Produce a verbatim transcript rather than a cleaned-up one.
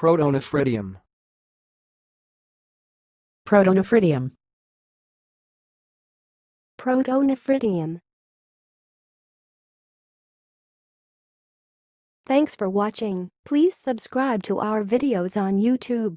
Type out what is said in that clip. Protonephridium. Protonephridium. Protonephridium. Thanks for watching. Please subscribe to our videos on YouTube.